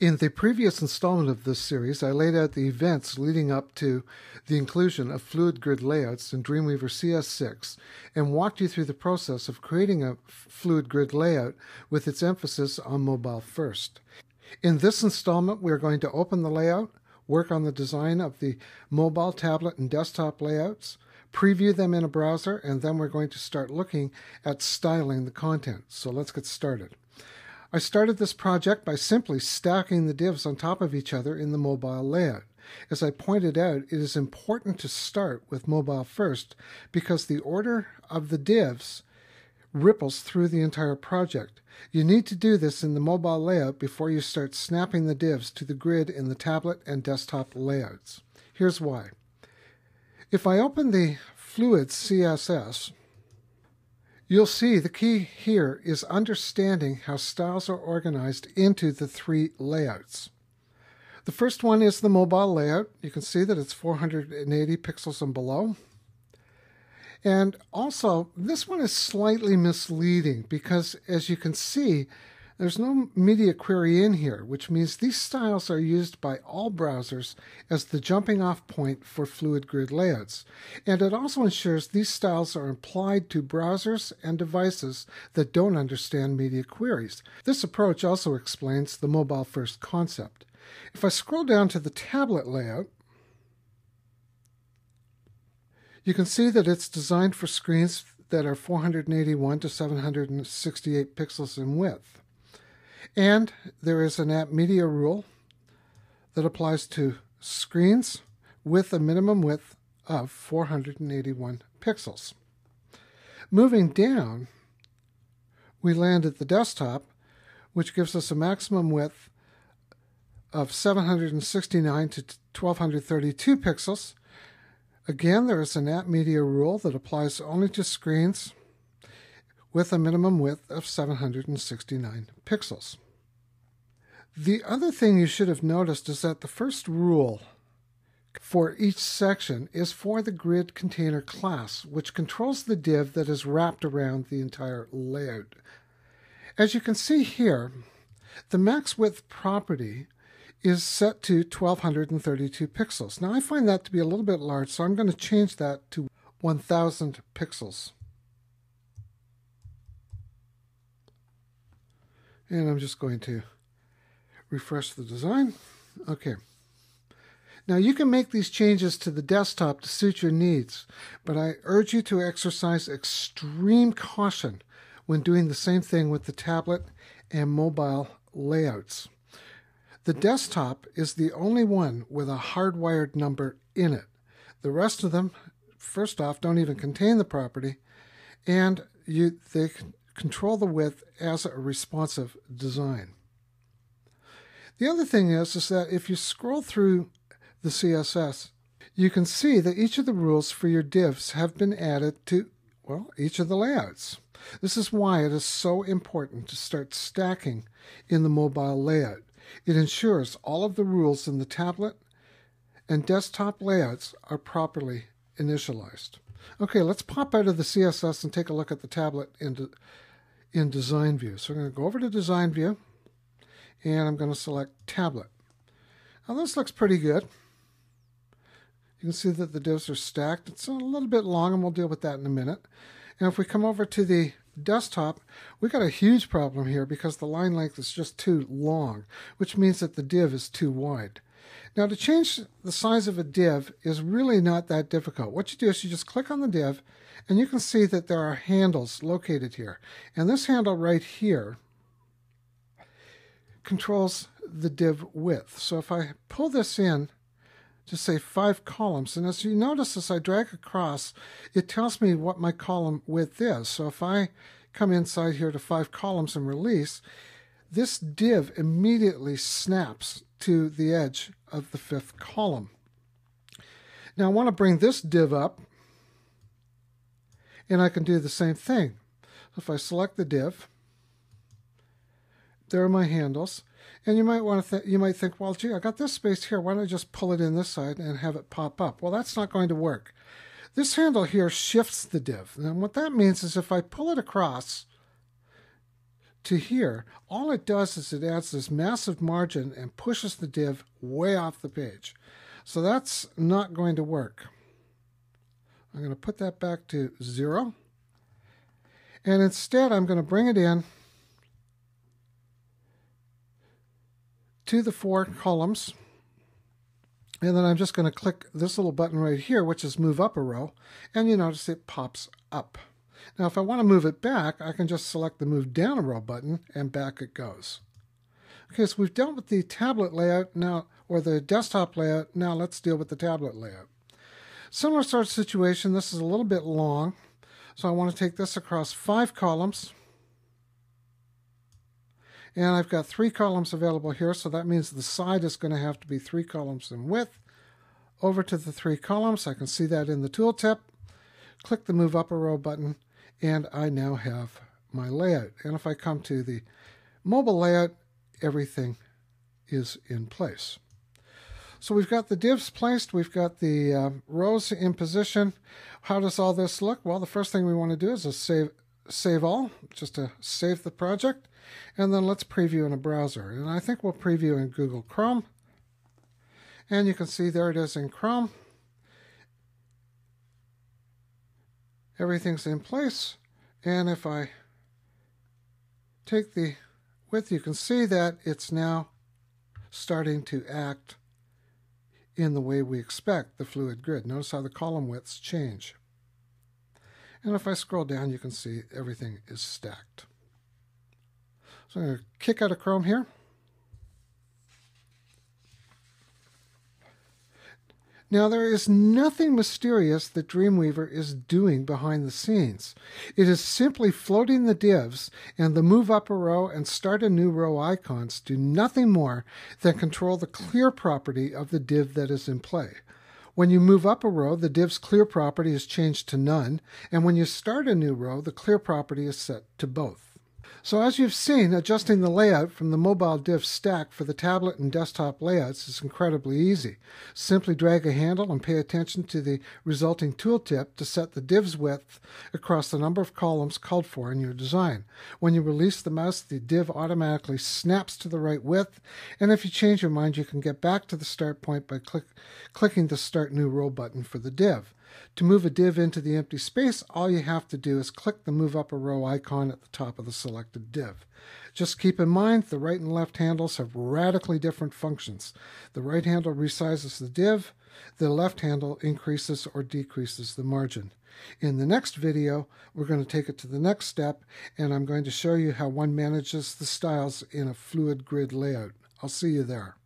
In the previous installment of this series, I laid out the events leading up to the inclusion of fluid grid layouts in Dreamweaver CS6 and walked you through the process of creating a fluid grid layout with its emphasis on mobile first. In this installment, we are going to open the layout, work on the design of the mobile, tablet, and desktop layouts, preview them in a browser, and then we're going to start looking at styling the content. So let's get started. I started this project by simply stacking the divs on top of each other in the mobile layout. As I pointed out, it is important to start with mobile first because the order of the divs ripples through the entire project. You need to do this in the mobile layout before you start snapping the divs to the grid in the tablet and desktop layouts. Here's why. If I open the fluid CSS, you'll see the key here is understanding how styles are organized into the three layouts. The first one is the mobile layout. You can see that it's 480 pixels and below. And also, this one is slightly misleading because, as you can see, there's no media query in here, which means these styles are used by all browsers as the jumping off point for fluid grid layouts. And it also ensures these styles are applied to browsers and devices that don't understand media queries. This approach also explains the mobile first concept. If I scroll down to the tablet layout, you can see that it's designed for screens that are 481 to 768 pixels in width. And there is an app media rule that applies to screens with a minimum width of 481 pixels. Moving down, we land at the desktop, which gives us a maximum width of 769 to 1232 pixels. Again, there is an app media rule that applies only to screens with a minimum width of 769 pixels. The other thing you should have noticed is that the first rule for each section is for the grid container class, which controls the div that is wrapped around the entire layout. As you can see here, the max width property is set to 1232 pixels. Now I find that to be a little bit large, so I'm going to change that to 1000 pixels. And I'm just going to refresh the design. Okay. Now you can make these changes to the desktop to suit your needs, but I urge you to exercise extreme caution when doing the same thing with the tablet and mobile layouts. The desktop is the only one with a hardwired number in it. The rest of them, first off, don't even contain the property, and they control the width as a responsive design. The other thing is that if you scroll through the CSS, you can see that each of the rules for your divs have been added to, well, each of the layouts. This is why it is so important to start stacking in the mobile layout. It ensures all of the rules in the tablet and desktop layouts are properly initialized. Okay, let's pop out of the CSS and take a look at the tablet in design view. So I'm going to go over to design view and I'm going to select tablet. Now this looks pretty good. You can see that the divs are stacked. It's a little bit long and we'll deal with that in a minute. And if we come over to the desktop, we got a huge problem here because the line length is just too long, which means that the div is too wide. Now to change the size of a div is really not that difficult. What you do is you just click on the div and you can see that there are handles located here. And this handle right here controls the div width. So if I pull this in to say 5 columns, and as you notice as I drag across, it tells me what my column width is. So if I come inside here to 5 columns and release, this div immediately snaps to the edge of the 5th column. Now I want to bring this div up, and I can do the same thing. If I select the div, there are my handles. And you might want to you might think, well, gee, I got this space here. Why don't I just pull it in this side and have it pop up? Well, that's not going to work. This handle here shifts the div. And what that means is if I pull it across to here, all it does is it adds this massive margin and pushes the div way off the page. So that's not going to work. I'm going to put that back to 0. And instead, I'm going to bring it in to the 4 columns. And then I'm just going to click this little button right here, which is move up a row. And you notice it pops up. Now, if I want to move it back, I can just select the move down a row button and back it goes. Okay, so we've dealt with the tablet layout now, or the desktop layout. Now let's deal with the tablet layout. Similar sort of situation. This is a little bit long. So I want to take this across 5 columns. And I've got 3 columns available here, so that means the side is going to have to be 3 columns in width. Over to the 3 columns, I can see that in the tooltip. Click the move up a row button, and I now have my layout. And if I come to the mobile layout, everything is in place. So we've got the divs placed, we've got the rows in position. How does all this look? Well, the first thing we want to do is just save all, just to save the project. And then let's preview in a browser. And I think we'll preview in Google Chrome. And you can see there it is in Chrome. Everything's in place. And if I take the width, you can see that it's now starting to act in the way we expect the fluid grid. Notice how the column widths change. And if I scroll down, you can see everything is stacked. So I'm going to kick out of Chrome here. Now, there is nothing mysterious that Dreamweaver is doing behind the scenes. It is simply floating the divs, and the move up a row and start a new row icons do nothing more than control the clear property of the div that is in play. When you move up a row, the div's clear property is changed to none, and when you start a new row, the clear property is set to both. So as you've seen, adjusting the layout from the mobile div stack for the tablet and desktop layouts is incredibly easy. Simply drag a handle and pay attention to the resulting tooltip to set the div's width across the number of columns called for in your design. When you release the mouse, the div automatically snaps to the right width, and if you change your mind, you can get back to the start point by clicking the Start New Row button for the div. To move a div into the empty space, all you have to do is click the Move Up a Row icon at the top of the selected div. Just keep in mind, the right and left handles have radically different functions. The right handle resizes the div, the left handle increases or decreases the margin. In the next video, we're going to take it to the next step, and I'm going to show you how one manages the styles in a fluid grid layout. I'll see you there.